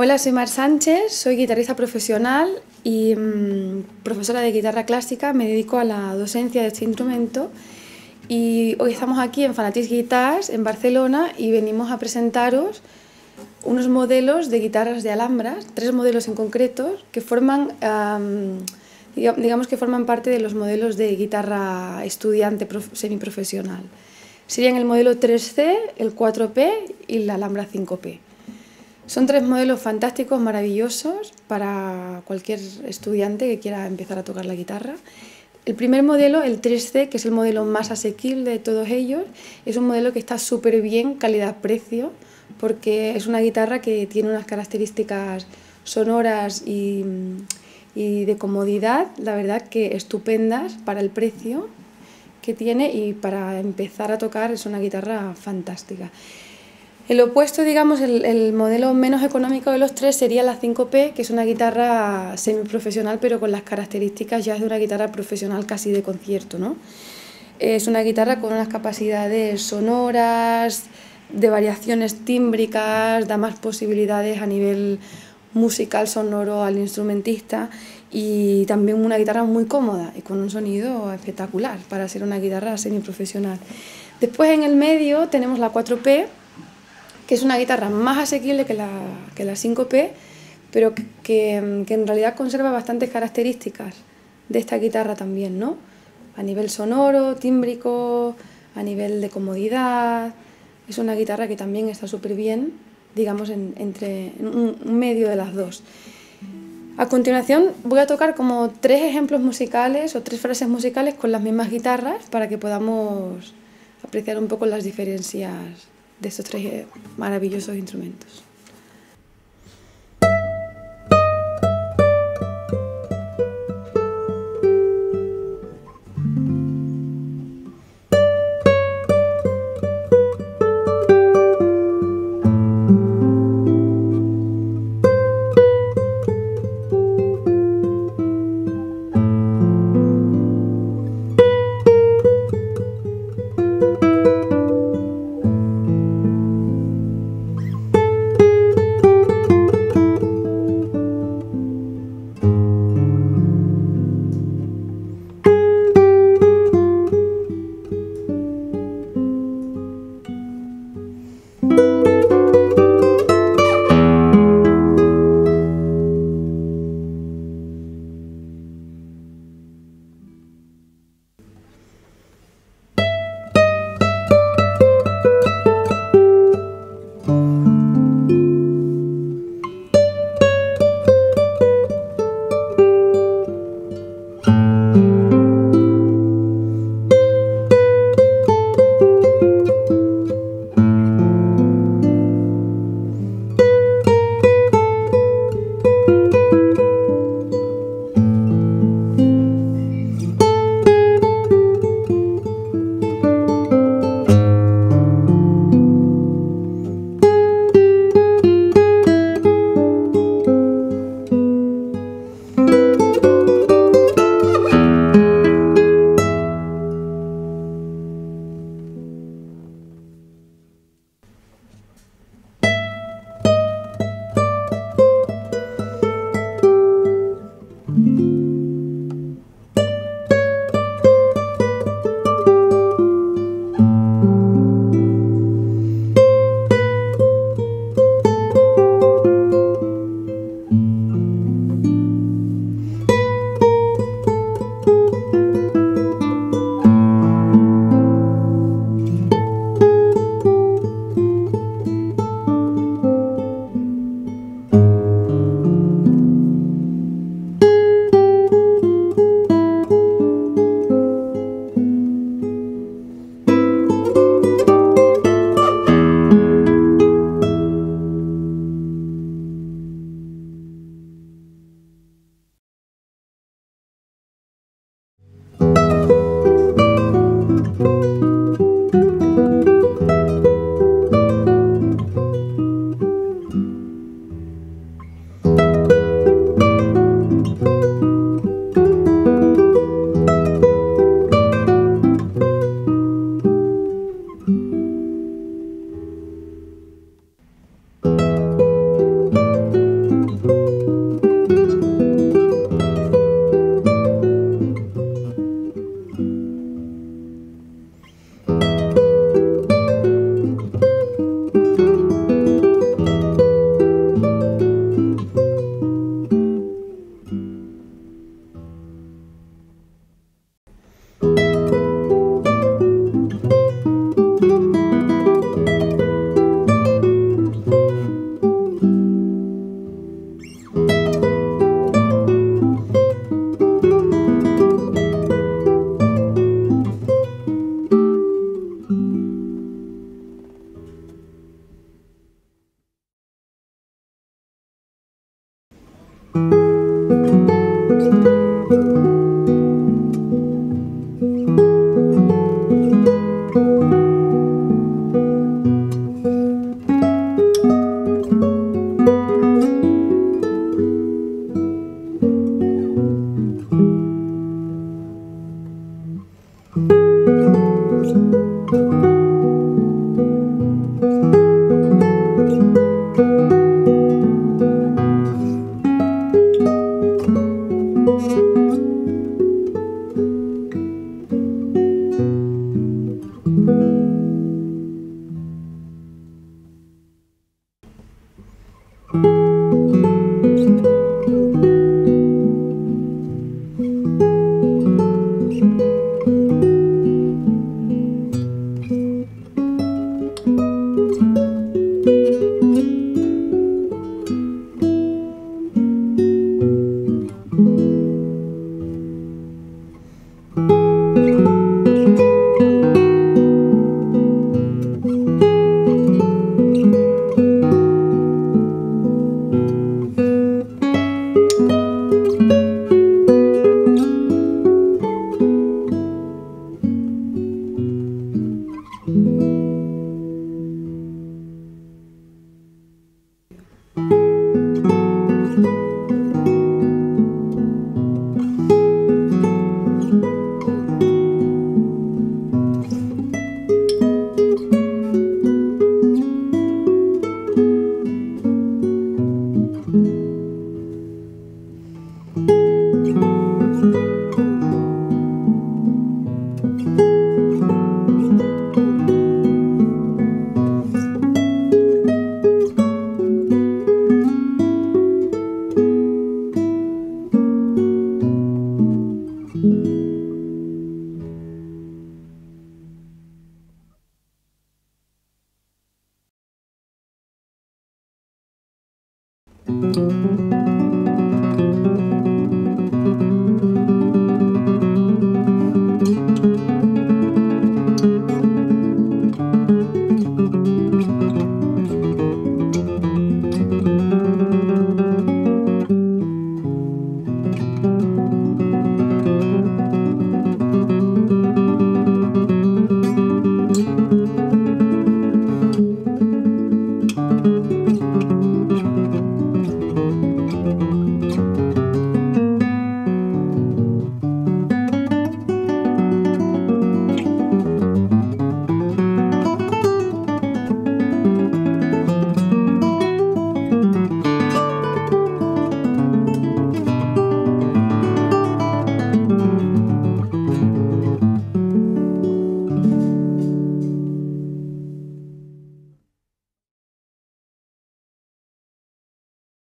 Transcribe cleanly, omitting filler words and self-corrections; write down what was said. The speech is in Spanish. Hola, soy Mar Sánchez, soy guitarrista profesional y profesora de guitarra clásica. Me dedico a la docencia de este instrumento y hoy estamos aquí en Fanatic Guitars en Barcelona y venimos a presentaros unos modelos de guitarras de Alhambra, tres modelos en concreto que forman, digamos que forman parte de los modelos de guitarra estudiante semiprofesional. Serían el modelo 3C, el 4P y la Alhambra 5P. Son tres modelos fantásticos, maravillosos, para cualquier estudiante que quiera empezar a tocar la guitarra. El primer modelo, el 3C, que es el modelo más asequible de todos ellos, es un modelo que está súper bien calidad-precio, porque es una guitarra que tiene unas características sonoras y de comodidad, la verdad que estupendas para el precio que tiene, y para empezar a tocar es una guitarra fantástica. El opuesto, digamos, el modelo menos económico de los tres sería la 5P, que es una guitarra semiprofesional, pero con las características ya es de una guitarra profesional casi de concierto, ¿no? Es una guitarra con unas capacidades sonoras, de variaciones tímbricas, da más posibilidades a nivel musical, sonoro al instrumentista, y también una guitarra muy cómoda y con un sonido espectacular para ser una guitarra semiprofesional. Después, en el medio, tenemos la 4P, que es una guitarra más asequible que la 5P, pero que en realidad conserva bastantes características de esta guitarra también, ¿no? A nivel sonoro, tímbrico, a nivel de comodidad. Es una guitarra que también está súper bien, digamos, en medio de las dos. A continuación voy a tocar como tres ejemplos musicales o tres frases musicales con las mismas guitarras para que podamos apreciar un poco las diferencias de estos tres maravillosos instrumentos.